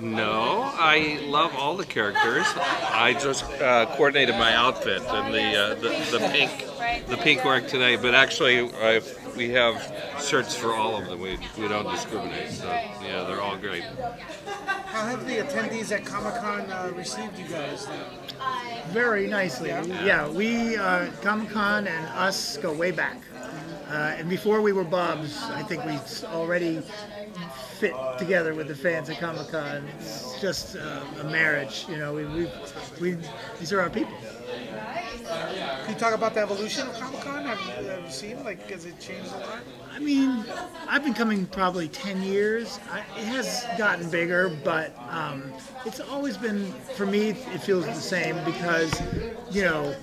No, I love all the characters. I just coordinated my outfit and the pink work today. But actually, we have shirts for all of them. We don't discriminate. So yeah, they're all great. How have the attendees at Comic-Con received you guys? Very nicely. Yeah, we Comic-Con and us go way back. And before we were Bob's, I think we already fit together with the fans at Comic-Con. It's just a marriage, you know. These are our people. Can you talk about the evolution of Comic-Con? Have you seen, like, has it changed a lot? I mean, I've been coming probably 10 years. It has gotten bigger, but it's always been, for me, it feels the same because, you know,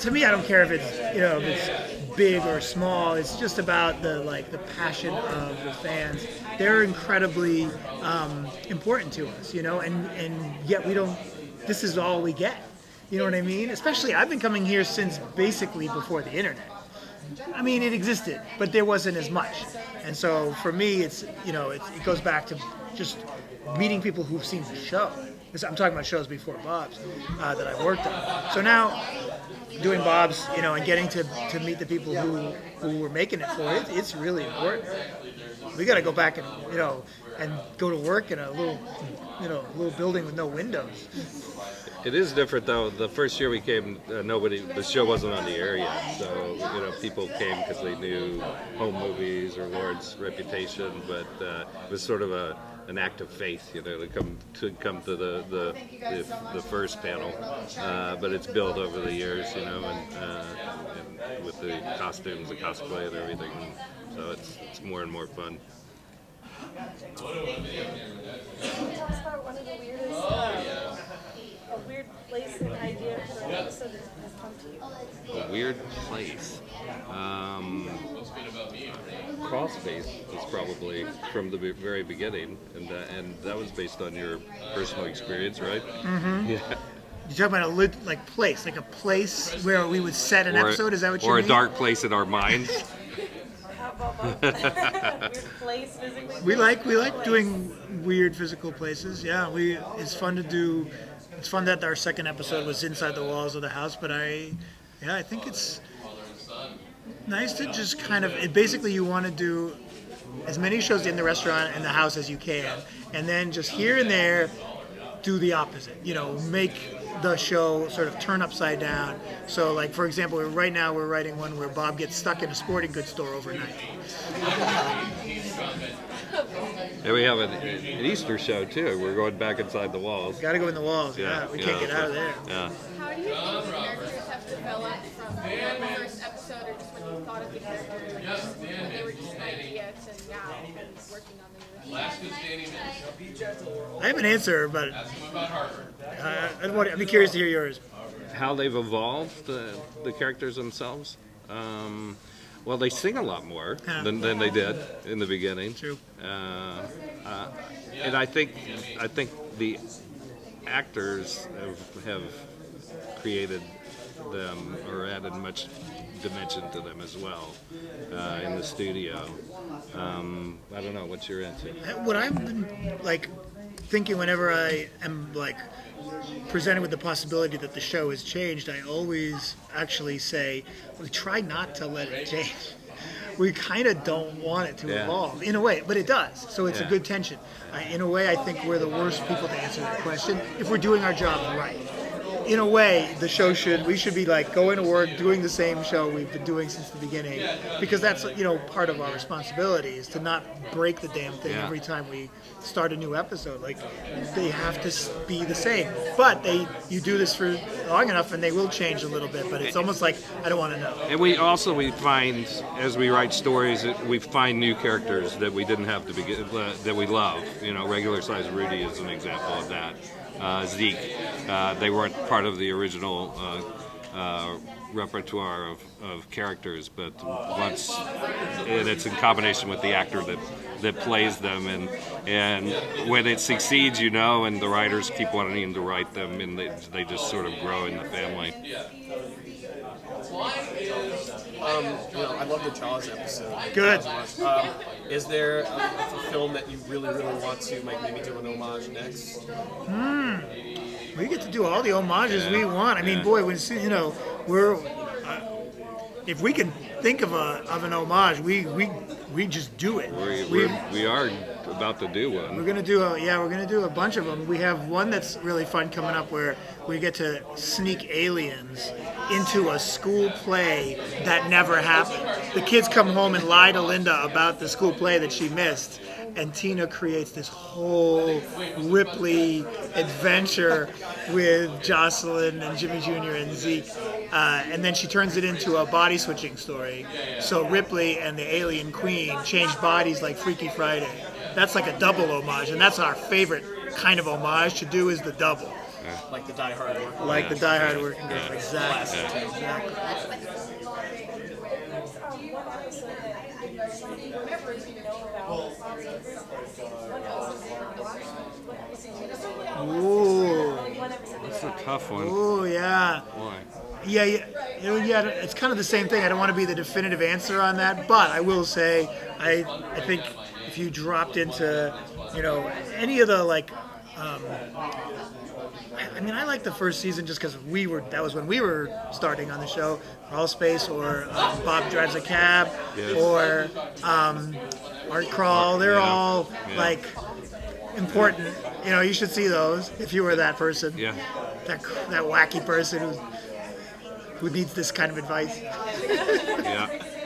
to me, I don't care if it's, you know, if it's big or small. It's just about the, like, the passion of the fans. They're incredibly important to us, you know, and yet we don't, this is all we get. You know what I mean? Especially, I've been coming here since basically before the internet. I mean, it existed, but there wasn't as much. And so for me, it's, you know, it goes back to just meeting people who've seen the show. I'm talking about shows before Bob's that I worked on. So now, doing Bob's, you know, and getting to meet the people who were making it for it, it's really important. We got to go back and, you know, and go to work in a little, you know, little building with no windows. It is different though. The first year we came, the show wasn't on the air yet, so you know people came because they knew home movies or Lord's reputation, but it was sort of an act of faith, you know, to come to the first panel, but it's built over the years, you know, and with the costumes, the cosplay, and everything, so it's more and more fun. Can you tell us about one of the weirdest? A weird place and idea for an episode that has come to you. A weird place. Crawl Space was probably from the very beginning, and that was based on your personal experience, right? Mm-hmm. Yeah. You're talking about a place, like a place where we would set an episode. Is that what you mean? Or a dark place in our minds. We like doing weird physical places. Yeah, it's fun to do. It's fun that our second episode was inside the walls of the house, but I think it's nice to just kind of, basically you want to do as many shows in the restaurant and the house as you can, and then just here and there do the opposite, you know, make the show sort of turn upside down. So like, for example, right now we're writing one where Bob gets stuck in a sporting goods store overnight. And we have an Easter show too. We're going back inside the walls. Got to go in the walls. Yeah, yeah. We can't get out of there. Yeah. How do you think the characters have developed from the first episode, or just when you thought of the characters, when they were just an idea to now working on the show? I have an answer, but I'd be curious to hear yours. How they've evolved the characters themselves. Well, they sing a lot more than they did in the beginning. True. And I think the actors have created them or added much dimension to them as well in the studio. I don't know what you're into. What I've been like thinking whenever I am like presented with the possibility that the show has changed, I always actually say, we try not to let it change. We kind of don't want it to evolve, in a way, but it does. So it's a good tension. In a way, I think we're the worst people to answer that question if we're doing our job right. In a way, the show we should be like going to work, doing the same show we've been doing since the beginning, because that's, you know, part of our responsibility is to not break the damn thing every time we start a new episode. Like, they have to be the same, but you do this for long enough and they will change a little bit, but it's almost like, I don't want to know. And we find, as we write stories, we find new characters that we didn't have to begin, that we love. You know, Regular Size Rudy is an example of that. Zeke, they weren't part of the original repertoire of characters, but and it's in combination with the actor that plays them, and when it succeeds, you know, and the writers keep wanting to write them, and they just sort of grow in the family. you know, I love the Jaws episode. Good. Is there a film that you really, really want to like maybe do an homage next? We get to do all the homages we want. I mean, boy, when you know, we're if we can think of an homage, we just do it. We are about to do one. We're gonna do we're gonna do a bunch of them. We have one that's really fun coming up where we get to sneak aliens into a school play that never happened. The kids come home and lie to Linda about the school play that she missed, and Tina creates this whole Ripley adventure with Jocelyn and Jimmy Jr. and Zeke, and then she turns it into a body switching story. So Ripley and the alien queen change bodies like Freaky Friday. That's like a double homage, and that's our favorite kind of homage to do, is the double. Like the Die Hard working group. Like the Die Hard working group, exactly. Ooh. That's a tough one. Ooh, yeah. Why? Yeah, it's kind of the same thing. I don't want to be the definitive answer on that, but I will say I think if you dropped into, you know, any of the, like, I mean, I like the first season just because that was when we were starting on the show, Crawl Space or Bob Drives a Cab or Art Crawl. They're all, like, important. You know, you should see those if you were that person. Yeah. That wacky person who needs this kind of advice. Yeah.